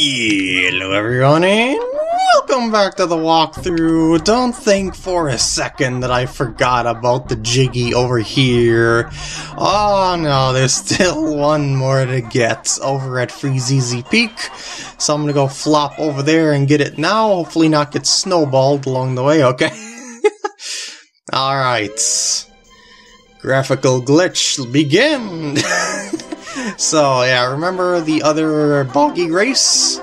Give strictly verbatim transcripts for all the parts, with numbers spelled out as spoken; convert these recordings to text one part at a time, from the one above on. Hello everyone and welcome back to the walkthrough. Don't think for a second that I forgot about the Jiggy over here. Oh no, there's still one more to get over at Freezeezy Peak. So I'm gonna go flop over there and get it now. Hopefully not get snowballed along the way, okay? Alright. Graphical glitch, begin! So, yeah, remember the other boggy race?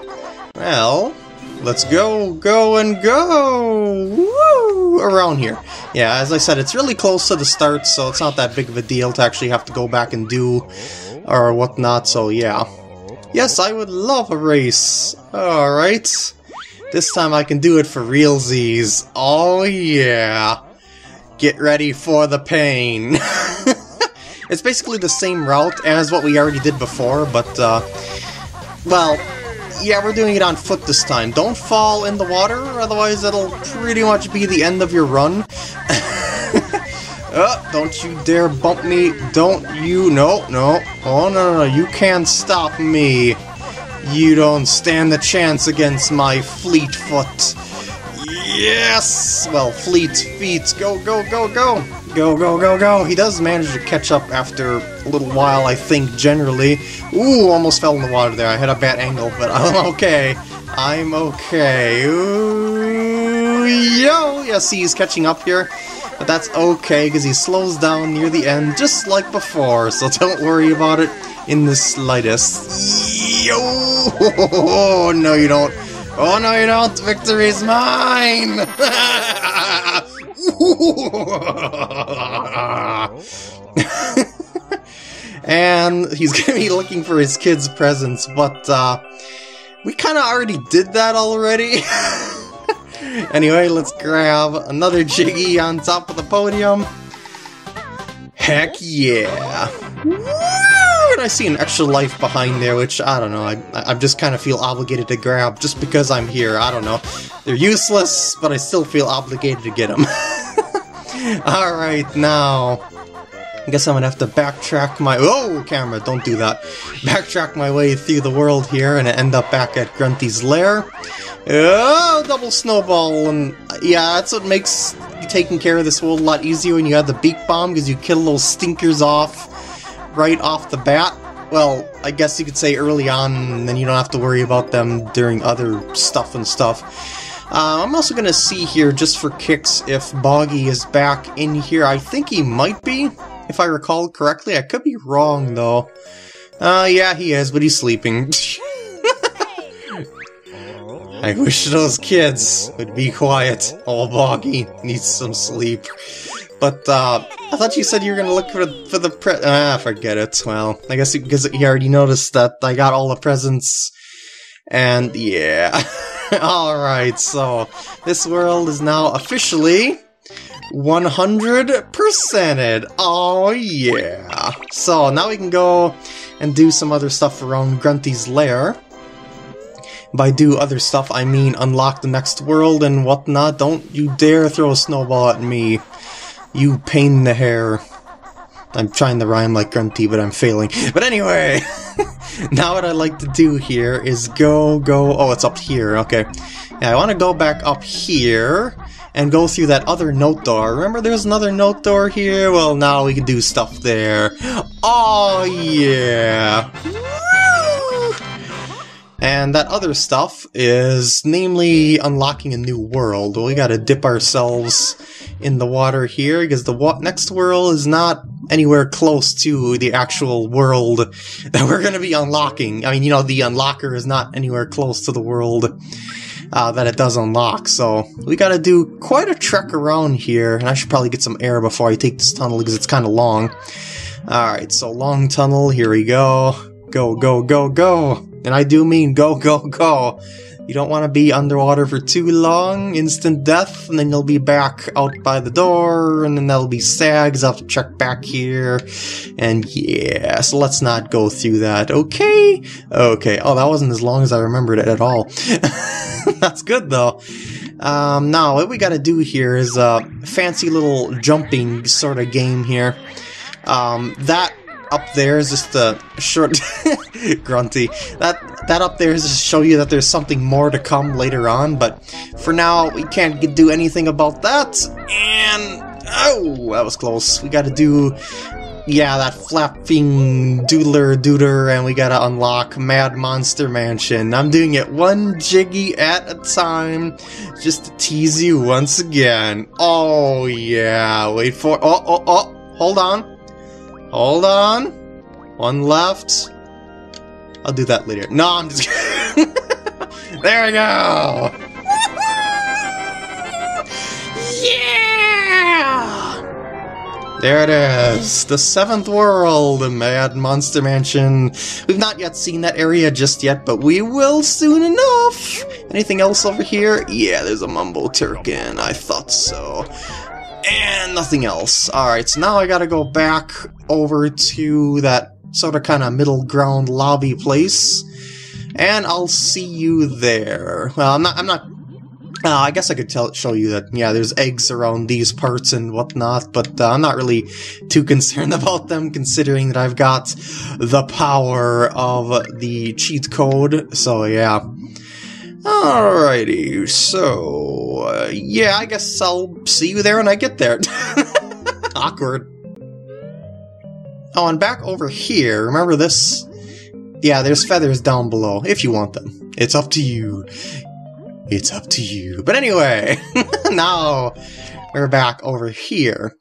Well, let's go, go, and go! Woo! Around here. Yeah, as I said, it's really close to the start, so it's not that big of a deal to actually have to go back and do or whatnot, so yeah. Yes, I would love a race! Alright. This time I can do it for realsies. Oh, yeah! Get ready for the pain! It's basically the same route as what we already did before, but, uh, well, yeah, we're doing it on foot this time. Don't fall in the water, otherwise that'll pretty much be the end of your run. Oh, don't you dare bump me, don't you, no, no, oh no, no, no, you can't stop me. You don't stand a chance against my fleet foot. Yes! Well, fleet feet, go, go, go, go! Go, go, go, go! He does manage to catch up after a little while, I think, generally. Ooh, almost fell in the water there. I had a bad angle, but I'm okay. I'm okay. Ooh, yo! Yes, he's catching up here, but that's okay, because he slows down near the end, just like before, so don't worry about it in the slightest. Yo! Oh, no, you don't. Oh, no, you don't. Victory's mine! And he's gonna be looking for his kids' presents, but uh, we kind of already did that already. Anyway, let's grab another Jiggy on top of the podium. Heck yeah! Woo! And I see an extra life behind there, which I don't know. I I just kind of feel obligated to grab just because I'm here. I don't know. They're useless, but I still feel obligated to get them. Alright, now, I guess I'm gonna have to backtrack my- Oh, camera, don't do that. Backtrack my way through the world here and end up back at Grunty's lair. Oh, double snowball, and yeah, that's what makes taking care of this world a lot easier when you have the beak bomb, because you kill those stinkers off right off the bat. Well, I guess you could say early on, and then you don't have to worry about them during other stuff and stuff. Uh, I'm also gonna see here, just for kicks, if Boggy is back in here. I think he might be, if I recall correctly. I could be wrong, though. Uh, yeah, he is, but he's sleeping. I wish those kids would be quiet. Oh, Boggy needs some sleep. But, uh, I thought you said you were gonna look for, for the pre- Ah, forget it. Well, I guess because he already noticed that I got all the presents. And, yeah. Alright, so this world is now officially one hundred percented. Oh yeah. So now we can go and do some other stuff around Grunty's lair. By do other stuff, I mean unlock the next world and whatnot. Don't you dare throw a snowball at me. You pain in the hair. I'm trying to rhyme like Grunty, but I'm failing. But anyway, now what I like to do here is go, go... Oh, it's up here, okay. Yeah, I want to go back up here and go through that other note door. Remember there's another note door here? Well, now we can do stuff there. Oh, yeah! Woo! And that other stuff is namely unlocking a new world. We gotta dip ourselves in the water here, because the wa next world is not anywhere close to the actual world that we're going to be unlocking. I mean, you know, the unlocker is not anywhere close to the world uh, that it does unlock, so we got to do quite a trek around here, and I should probably get some air before I take this tunnel, because it's kind of long. Alright, so long tunnel, here we go. Go, go, go, go! And I do mean go, go, go! You don't want to be underwater for too long, instant death, and then you'll be back out by the door, and then that'll be sags, I'll have to check back here, and yeah, so let's not go through that, okay? Okay, oh, that wasn't as long as I remembered it at all. That's good, though. Um, now, what we gotta do here is a fancy little jumping sort of game here. Um, that up there is just a short Grunty. That that up there is just to show you that there's something more to come later on, but for now we can't do anything about that. And oh, that was close. We gotta do yeah, that flapping doodler dooder, and we gotta unlock Mad Monster Mansion. I'm doing it one jiggy at a time, just to tease you once again. Oh yeah, wait for oh oh oh hold on. Hold on. One left. I'll do that later. No, I'm just kidding. There we go! Yeah! There it is. The seventh world, the Mad Monster Mansion. We've not yet seen that area just yet, but we will soon enough. Anything else over here? Yeah, there's a mumbo turkin. I thought so. And nothing else. Alright, so now I gotta go back over to that sort of kind of middle ground lobby place. And I'll see you there. Well, I'm not... I'm not uh, I guess I could tell, show you that, yeah, there's eggs around these parts and whatnot, but uh, I'm not really too concerned about them, considering that I've got the power of the cheat code, so yeah. Alrighty, so, uh, yeah, I guess I'll see you there when I get there. Awkward. Oh, and back over here, remember this? Yeah, there's feathers down below, if you want them. It's up to you. It's up to you. But anyway, now we're back over here.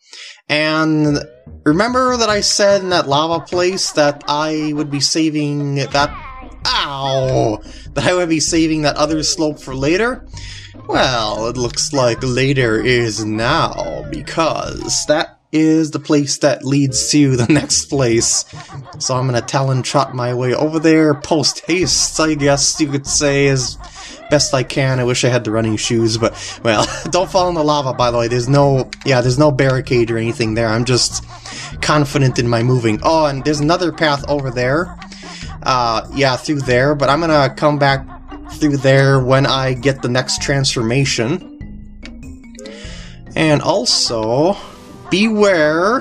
And remember that I said in that lava place that I would be saving that... Ow! That I would be saving that other slope for later? Well, it looks like later is now, because that is the place that leads to the next place. So I'm gonna talon trot my way over there, post-haste, I guess you could say, as best I can. I wish I had the running shoes, but, well, don't fall in the lava, by the way. There's no, yeah, there's no barricade or anything there. I'm just confident in my moving. Oh, and there's another path over there. Uh, yeah, through there, but I'm gonna come back through there when I get the next transformation. And also, beware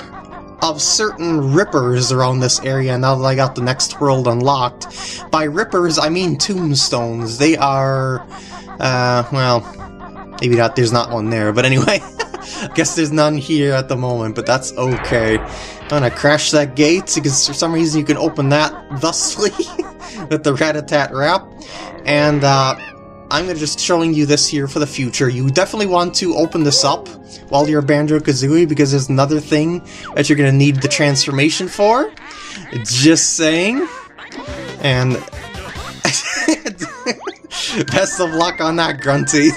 of certain rippers around this area now that I got the next world unlocked. By rippers, I mean tombstones. They are, uh, well, maybe not, there's not one there, but anyway. Guess there's none here at the moment, but that's okay. I'm gonna crash that gate, because for some reason you can open that thusly with the rat-a-tat rap. And uh, I'm gonna just showing you this here for the future. You definitely want to open this up while you're Banjo-Kazooie, because there's another thing that you're gonna need the transformation for. Just saying. And best of luck on that, Grunty.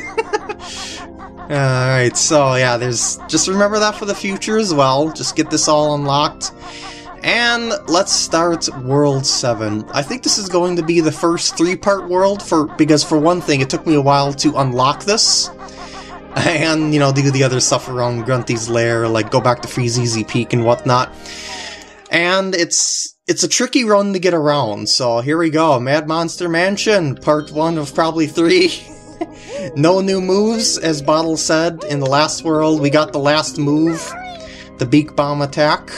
Alright, so yeah, there's just remember that for the future as well. Just get this all unlocked. And let's start World seven. I think this is going to be the first three-part world, for because for one thing, it took me a while to unlock this. And, you know, do the other stuff around Grunty's lair, like go back to Freezeezy Peak and whatnot. And it's... It's a tricky run to get around, so here we go. Mad Monster Mansion, part one of probably three. No new moves, as Bottle said. In the last world, we got the last move, the Beak Bomb attack.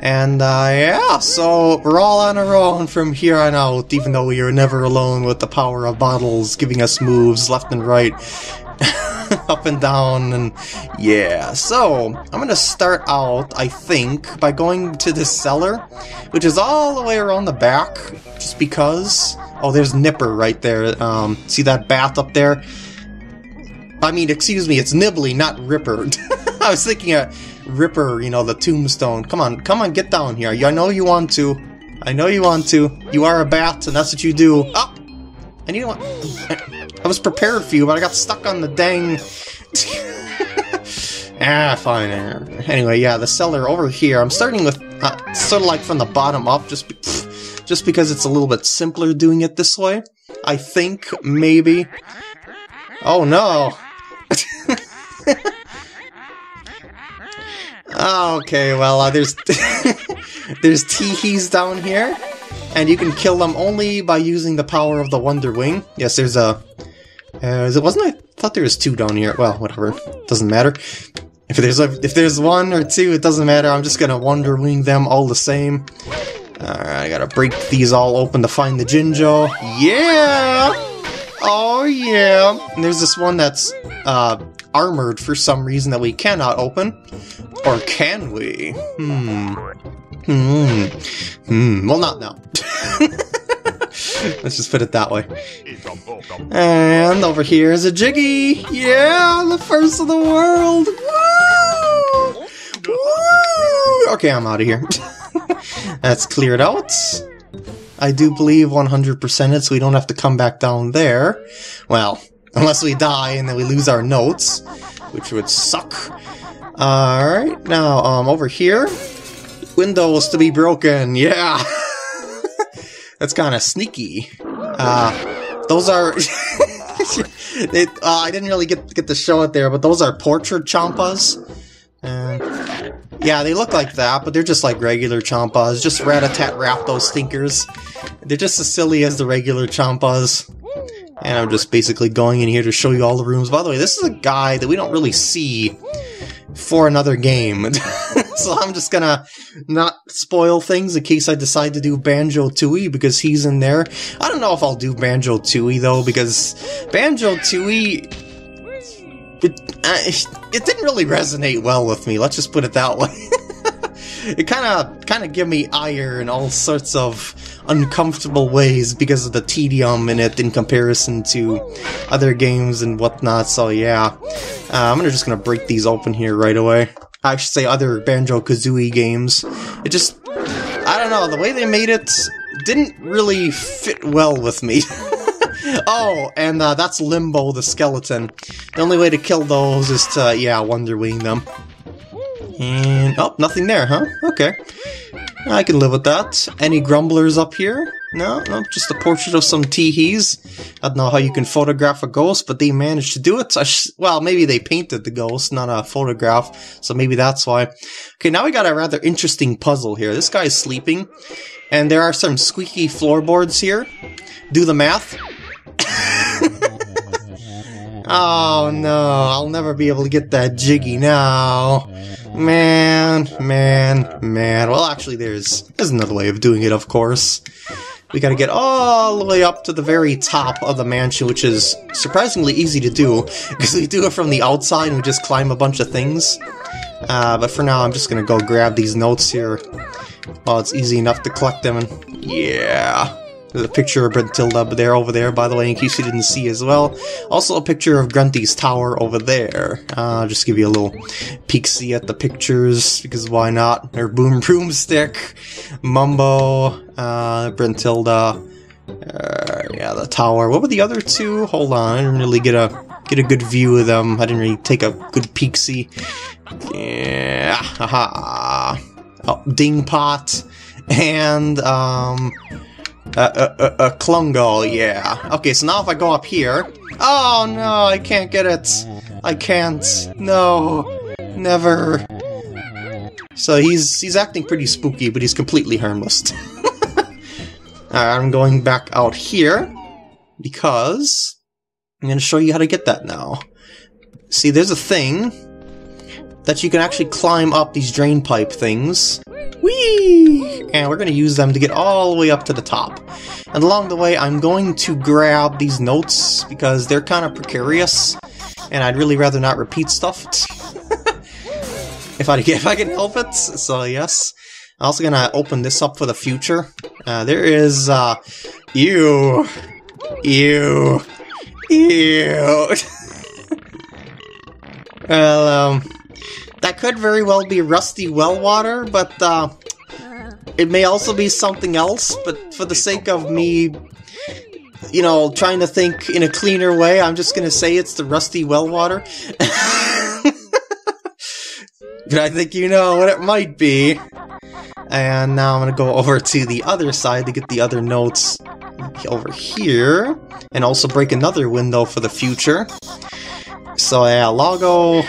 And, uh, yeah, so we're all on our own from here on out, even though we are never alone with the power of Bottles giving us moves left and right, up and down, and yeah. So, I'm gonna start out, I think, by going to this cellar, which is all the way around the back, just because... Oh, there's Nipper right there. Um, see that bath up there? I mean, excuse me, it's Nibbly, not Ripper. I was thinking of Ripper, you know, the tombstone. Come on, come on, get down here. I know you want to. I know you want to. You are a bat, and that's what you do. Oh! I need one. I was prepared for you, but I got stuck on the dang... Ah, fine. Anyway, yeah, the cellar over here. I'm starting with uh, sort of like from the bottom up, just... Be Just because it's a little bit simpler doing it this way, I think, maybe. Oh no! Okay, well, uh, there's there's Tee-hees down here, and you can kill them only by using the power of the Wonder Wing. Yes, there's a... Uh, wasn't I... I thought there was two down here. Well, whatever. Doesn't matter. If there's a, if there's one or two, it doesn't matter. I'm just gonna Wonder Wing them all the same. Alright, I gotta break these all open to find the Jinjo. Yeah! Oh yeah! And there's this one that's uh, armored for some reason that we cannot open. Or can we? Hmm. Hmm. Hmm. Well, not now. Let's just put it that way. And over here is a Jiggy! Yeah! The first of the world! Woo! Woo! Okay, I'm out of here. That's cleared out. I do believe one hundred percent it, so we don't have to come back down there. Well, unless we die and then we lose our notes, which would suck. Alright, now, um, over here. Windows to be broken, yeah! That's kinda sneaky. Uh, those are... it, uh, I didn't really get, get to show it there, but those are portrait Chompas. Uh, yeah, they look like that, but they're just like regular Chompas. Just rat-a-tat-rap those stinkers. They're just as silly as the regular Chompas. And I'm just basically going in here to show you all the rooms. By the way, this is a guy that we don't really see for another game. So I'm just gonna not spoil things in case I decide to do Banjo-Tooie, because he's in there. I don't know if I'll do Banjo-Tooie, though, because Banjo-Tooie... It, uh, it didn't really resonate well with me, let's just put it that way. It kinda, kinda gave me ire in all sorts of uncomfortable ways because of the tedium in it in comparison to other games and whatnot, so yeah. Uh, I'm gonna just gonna break these open here right away. I should say other Banjo-Kazooie games. It just, I don't know, the way they made it didn't really fit well with me. Oh, and uh, that's Limbo the skeleton. The only way to kill those is to, yeah, Wonder Wing them. And, oh, nothing there, huh? Okay. I can live with that. Any grumblers up here? No, no, just a portrait of some Tee-hees. I don't know how you can photograph a ghost, but they managed to do it. I sh well, maybe they painted the ghost, not a photograph, so maybe that's why. Okay, now we got a rather interesting puzzle here. This guy's sleeping, and there are some squeaky floorboards here. Do the math. Oh no, I'll never be able to get that Jiggy now. Man, man, man. Well, actually, there's, there's another way of doing it, of course. We gotta get all the way up to the very top of the mansion, which is surprisingly easy to do, because we do it from the outside and we just climb a bunch of things. Uh, but for now, I'm just gonna go grab these notes here. Oh, it's easy enough to collect them. And yeah. There's a picture of Brentilda there over there, by the way, in case you didn't see as well. Also a picture of Grunty's tower over there. Uh, just give you a little peek-see at the pictures, because why not? Or Boom Broomstick, Mumbo, uh, Brentilda, uh, yeah, the tower. What were the other two? Hold on, I didn't really get a get a good view of them. I didn't really take a good peek-see. Yeah, haha. Oh, Dingpot, and, um... Uh, uh, uh, uh, Klungo, yeah. Okay, so now if I go up here... Oh, no, I can't get it. I can't. No. Never. So he's he's acting pretty spooky, but he's completely harmless. Alright, I'm going back out here, because I'm going to show you how to get that now. See, there's a thing that you can actually climb up these drain pipe things. Whee! And we're going to use them to get all the way up to the top. And along the way, I'm going to grab these notes, because they're kind of precarious, and I'd really rather not repeat stuff. if, I, if I can help it, so yes. I'm also going to open this up for the future. Uh, there is, uh... Ew! Ew! Ew! Well, um... that could very well be rusty well water, but uh, it may also be something else, but for the sake of me, you know, trying to think in a cleaner way, I'm just gonna say it's the rusty well water. But I think you know what it might be. And now I'm gonna go over to the other side to get the other notes over here, and also break another window for the future. So yeah, Lago...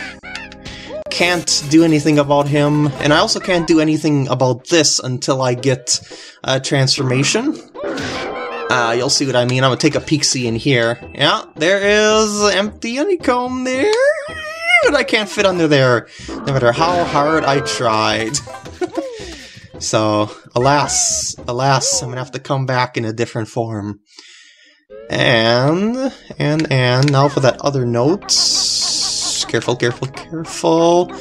can't do anything about him, and I also can't do anything about this until I get a transformation. Uh, you'll see what I mean. I'm gonna take a peek-see in here. Yeah, there is empty honeycomb there. dude, I can't fit under there, no matter how hard I tried. So, alas, alas, I'm gonna have to come back in a different form. And, and, and, now for that other note. Careful, careful, careful.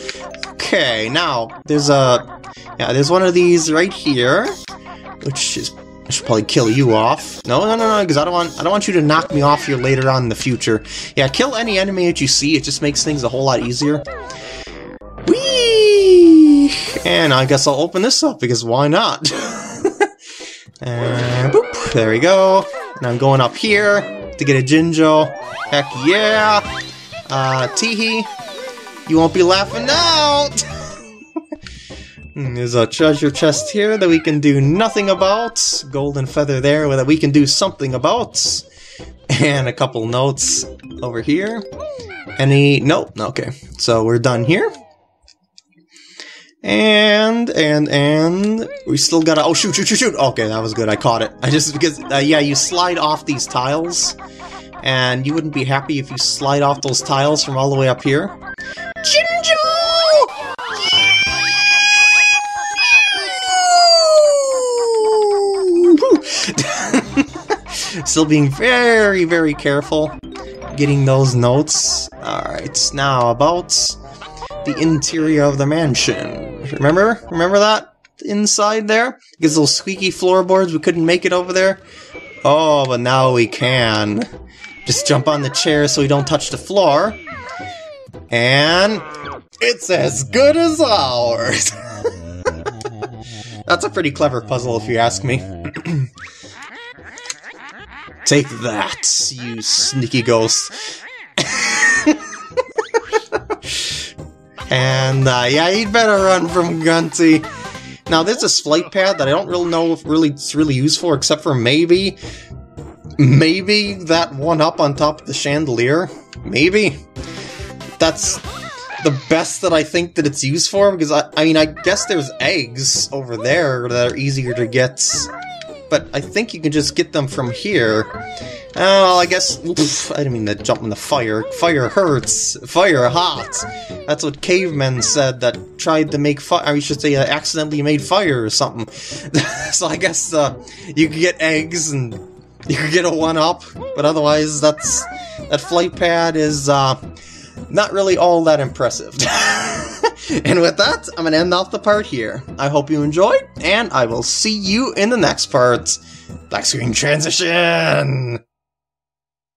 Okay, now, there's a, yeah, there's one of these right here, which is, I should probably kill you off. No, no, no, no, because I don't want, I don't want you to knock me off here later on in the future. Yeah, kill any enemy that you see, it just makes things a whole lot easier. Whee! And I guess I'll open this up, because why not? And boop, there we go. And I'm going up here to get a Jinjo. Heck yeah! Uh, Tee-hee, you won't be laughing now! There's a treasure chest here that we can do nothing about. Golden feather there that we can do something about. And a couple notes over here. Any... nope, okay. So we're done here. And, and, and... we still gotta... oh, shoot, shoot, shoot, shoot! Okay, that was good, I caught it. I just... because, uh, yeah, you slide off these tiles. And you wouldn't be happy if you slide off those tiles from all the way up here. Jinjo! Yeah! Still being very, very careful getting those notes. Alright, now about the interior of the mansion. Remember? Remember that? Inside there? Because those squeaky floorboards, we couldn't make it over there. Oh, but now we can. Just jump on the chair so we don't touch the floor. And it's as good as ours. That's a pretty clever puzzle if you ask me. Take that, you sneaky ghost. And uh, yeah, you'd better run from Grunty. Now there's this flight pad that I don't really know if really it's really useful, except for maybe, maybe that one up on top of the chandelier. Maybe that's the best that I think that it's used for, because I, I mean, I guess there's eggs over there that are easier to get, but I think you can just get them from here. Oh, well, I guess. Oof, I didn't mean to jump in the fire. Fire hurts. Fire hot. That's what cavemen said that tried to make fire. I should say, uh, accidentally made fire or something. So I guess uh, you could get eggs and you could get a one-up, but otherwise, that's that flight pad is uh, not really all that impressive. And with that, I'm gonna end off the part here. I hope you enjoyed, and I will see you in the next part. Black screen transition.